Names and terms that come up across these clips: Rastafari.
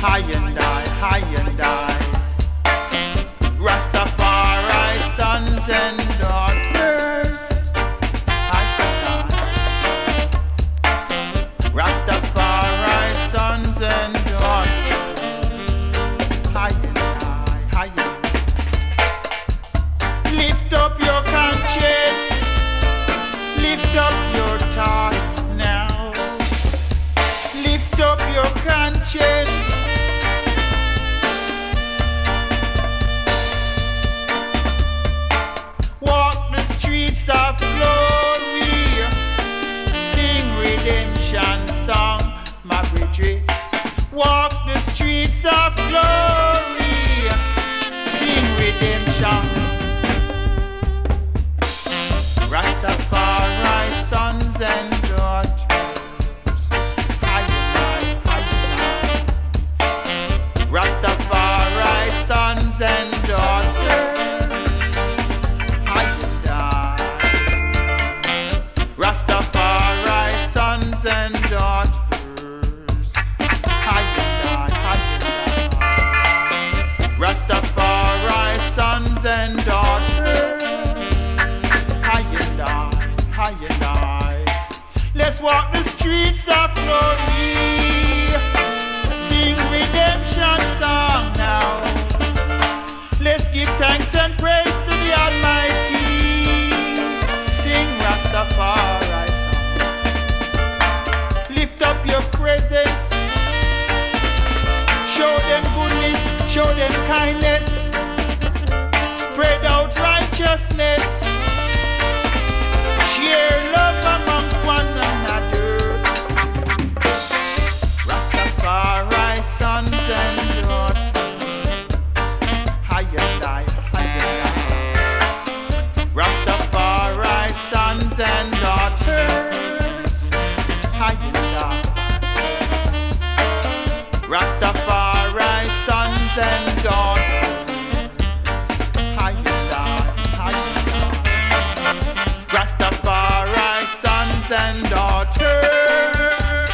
high and high. Rastafari sons and daughters, high and high. Rastafari sons and daughters, high and high, high and high. Lift up your conscience, lift up your thoughts now, lift up your conscience. Streets of glory, sing redemption song, my brethren. Walk the streets of glory, sing redemption. Rastafari sons and daughters, high and high, high and high. Rastafari sons and daughters, Rastafari sons and daughters, high and high, high and high. Rastafari sons and daughters, high and high. Let's walk the streets of glory, sing redemption song now. Let's give thanks and praise to the Almighty, sing Rastafari. Presence. Show them goodness, show them kindness, spread out righteousness, share love amongst one another. Rastafari sons and daughters, high and high, high and high. Rastafari sons and daughters, high and high. Rastafari sons and daughters, high and high, high and high. Rastafari sons and daughters,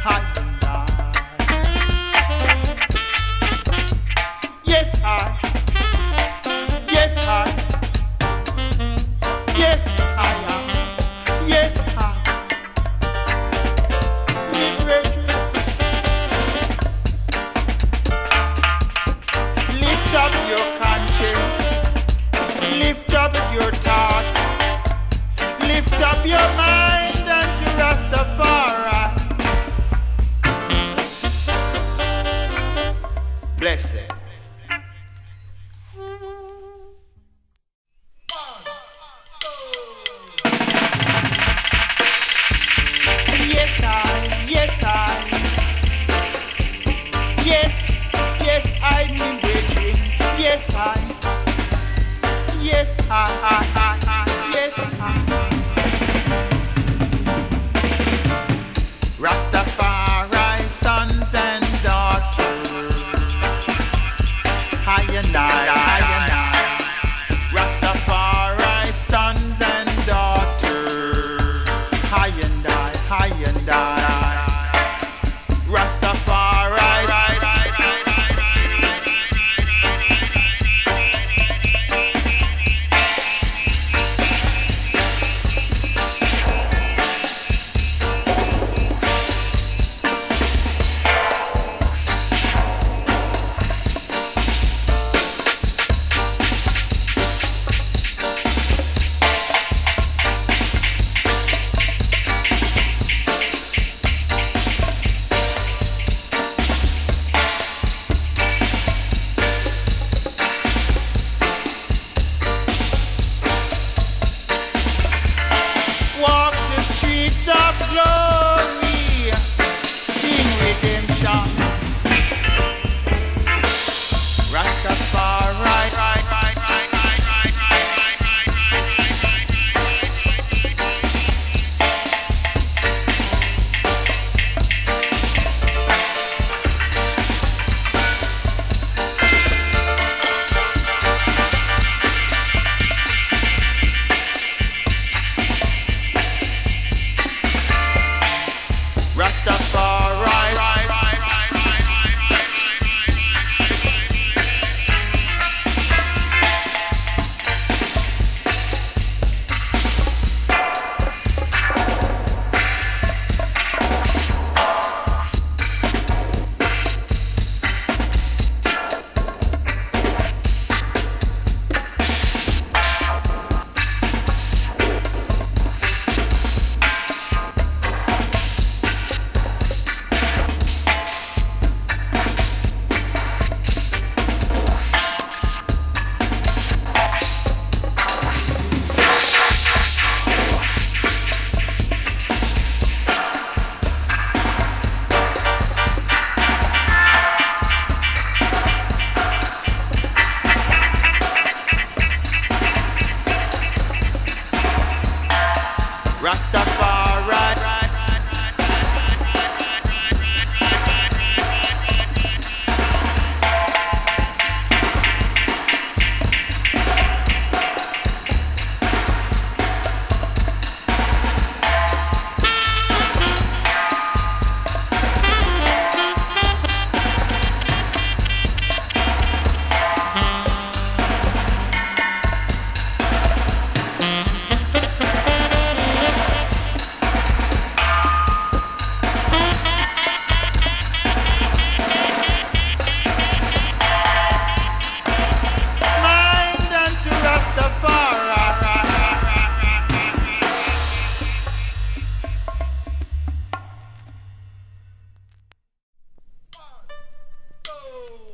high and high. Yes, high. Yes, high. Yes, high. Yes, high. Lift up your conscience, lift up your thoughts, lift up your mind unto Rastafari. Blessed. Yes, I, yes, I, yes, yes, I mean. Yes, I. Yes, I. Yes, I. Rastafari sons and daughters, high and high, high and high. Rastafari sons and daughters, high and high, high and high. Rastafari. Whoa!